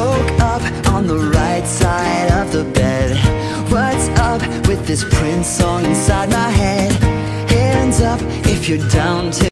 woke up on the right side of the bed. What's up with this Prince song inside my head? Hands up if you're down to